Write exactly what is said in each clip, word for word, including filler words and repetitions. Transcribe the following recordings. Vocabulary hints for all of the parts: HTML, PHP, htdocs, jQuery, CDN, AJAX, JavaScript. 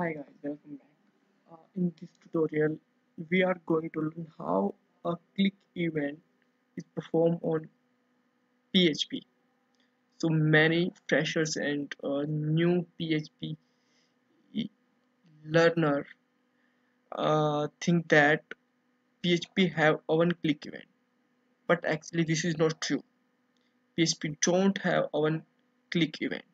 Hi guys, welcome back. Uh, in this tutorial, we are going to learn how a click event is performed on P H P. So many freshers and uh, new P H P learner uh, think that P H P have a one click event, but actually this is not true. P H P don't have a one click event.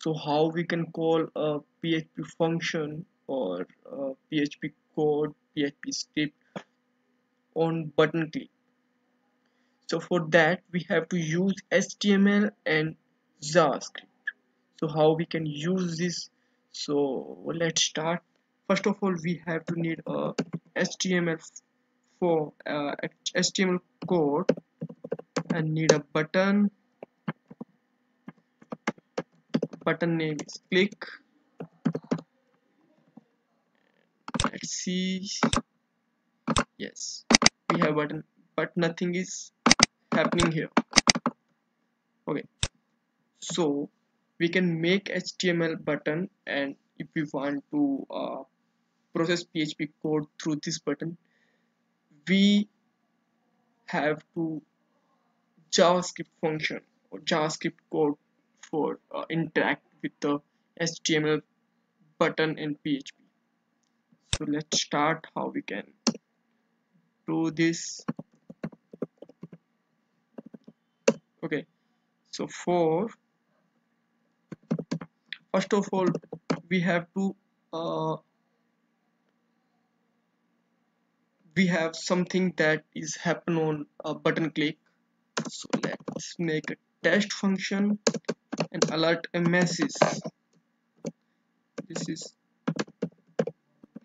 So how we can call a P H P function or a P H P code, P H P script on button click. So for that we have to use H T M L and JavaScript. So how we can use this? So let's start. First of all, we have to need a H T M L for uh, H T M L code and need a button. Button name is click. Let's see. Yes, we have button, but nothing is happening here. Okay, so we can make H T M L button, and if we want to uh, process P H P code through this button, we have to JavaScript function or JavaScript code for uh, interact with the H T M L button in P H P. So let's start how we can do this. Okay, so for first of all we have to uh, we have something that is happen on a button click. So let's make a test function and alert a message. This is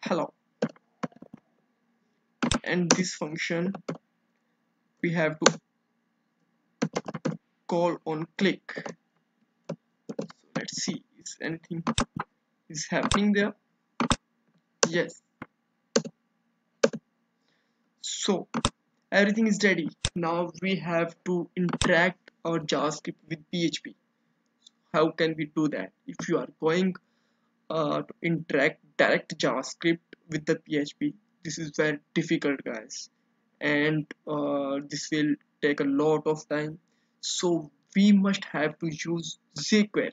hello, and this function we have to call on click. So let's see, is anything is happening there? Yes, so everything is ready. Now we have to interact our JavaScript with P H P. How can we do that? If you are going uh, to interact direct JavaScript with the P H P, this is very difficult, guys, and uh, this will take a lot of time. So we must have to use jQuery.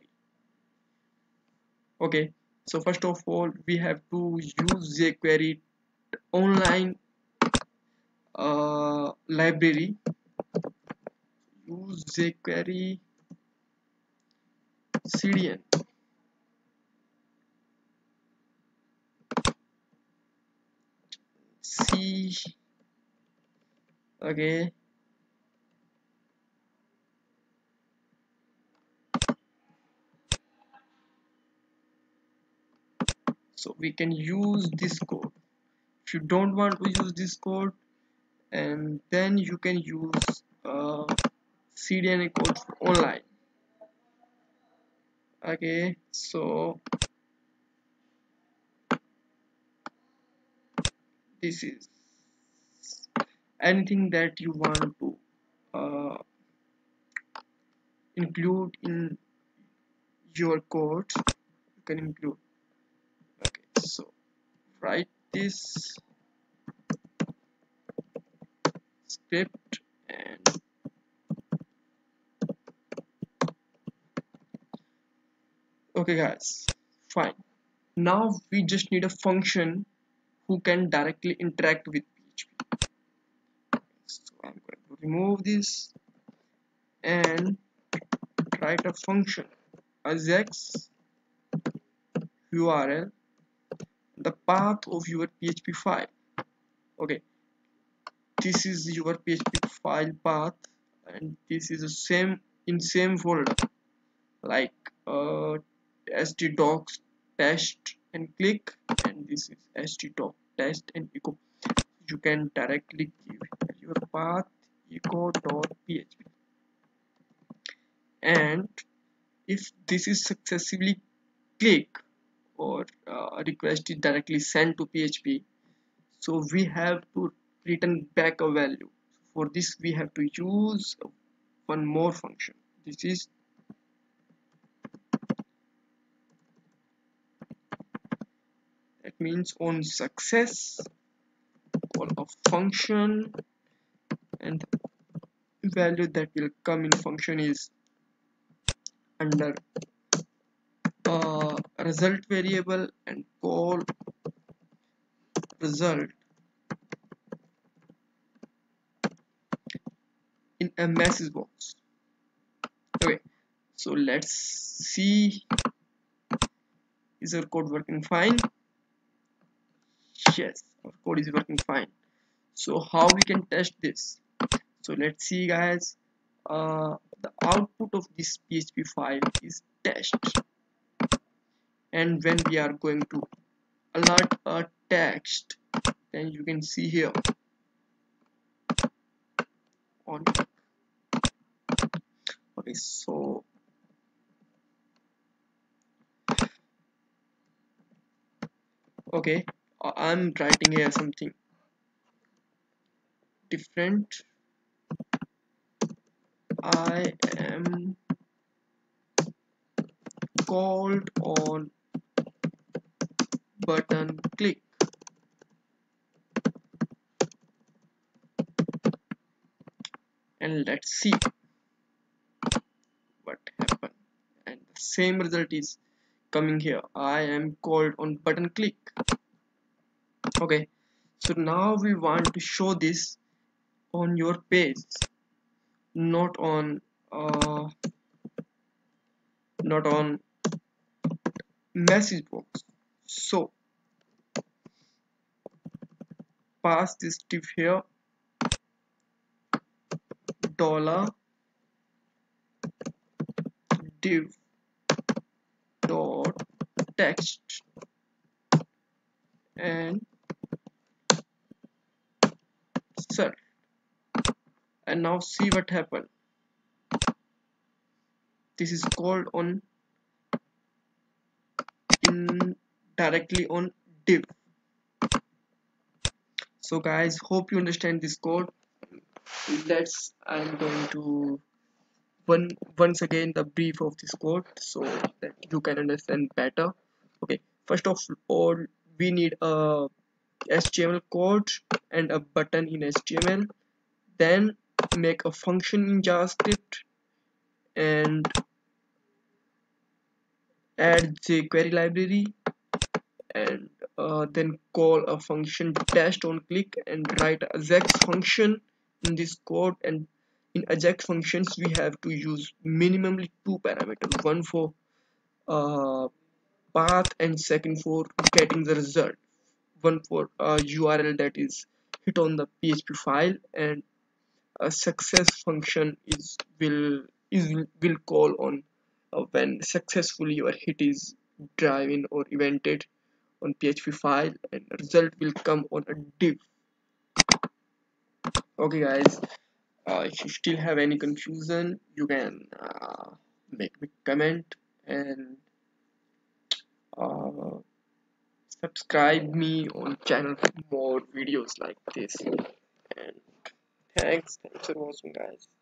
Okay, so first of all we have to use jQuery online uh, library. Use jQuery C D N. C. Okay. So we can use this code. If you don't want to use this code, and then you can use uh, C D N A code for online. Okay, so this is anything that you want to uh, include in your code, you can include. Okay, so write this script and okay guys, fine. Now we just need a function who can directly interact with P H P. So I'm going to remove this and write a function AJAX U R L, the path of your P H P file. Okay, this is your P H P file path, and this is the same in same folder like uh, htdocs test and click, and this is htdocs test and echo. You can directly give your path echo.php, and if this is successively click or uh, request is directly sent to P H P, so we have to return back a value. For this we have to use one more function. This is it means on success call a function, and the value that will come in function is under uh, result variable, and call result in a message box. Okay, so let's see, is our code working fine? Yes, our code is working fine. So how we can test this? So let's see guys, uh, the output of this P H P file is test, and when we are going to alert a text, then you can see here on. Okay, so okay, I'm writing here something different. I am called on button click. And let's see what happened. And the same result is coming here. I am called on button click. Okay, so now we want to show this on your page, not on uh, not on message box. So pass this div here, dollar div dot text, and search. And now see what happened. This is called on in directly on div. So guys, hope you understand this code. Let's I'm going to one once again the brief of this code so that you can understand better. Okay, first of all we need a H T M L code and a button in H T M L. Then make a function in JavaScript and add jQuery library, and uh, then call a function test on click, and write AJAX function in this code. And in AJAX functions we have to use minimally two parameters, one for uh, path and second for getting the result, one for uh, U R L that is hit on the P H P file, and a success function is will is will call on uh, when successfully your hit is driven or evented on P H P file, and result will come on a div. Okay guys, uh, if you still have any confusion you can uh, make me comment, and uh, subscribe me on channel for more videos like this. And Thanks, thanks for watching guys.